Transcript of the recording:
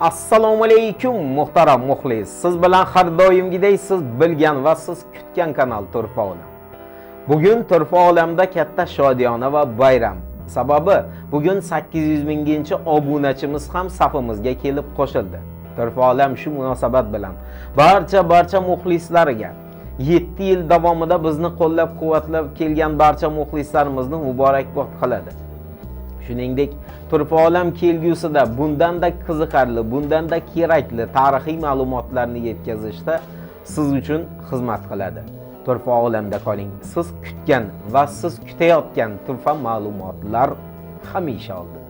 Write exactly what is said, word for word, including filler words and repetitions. Assalomu alaykum muhtaram muxlis. Siz bilan har doimgidek siz bilgan va siz kutgan kanal Turfa Olam. Bugün Turfa Olamda katta shodiyona va bayram. Sababi bugün sakkiz yuz ming'inchi obunachimiz ham safimizga kelib qo'shildi. Turfa Olam shu munosabat bilan barcha-barcha muxlislariga yetti yil davomida bizni qo'llab-quvvatlab kelgan barcha muxlislarimizni muborakbod qiladi. Shuningdek, Turfa Olam kelgusida bundan-da qiziqarli, bundan-da kerakli tarixiy ma'lumotlarni yetkazishda siz uchun xizmat qiladi. Turfa Olamda qoling. Siz kutgan va siz kutayotgan turfa ma'lumotlar hamisha oldin.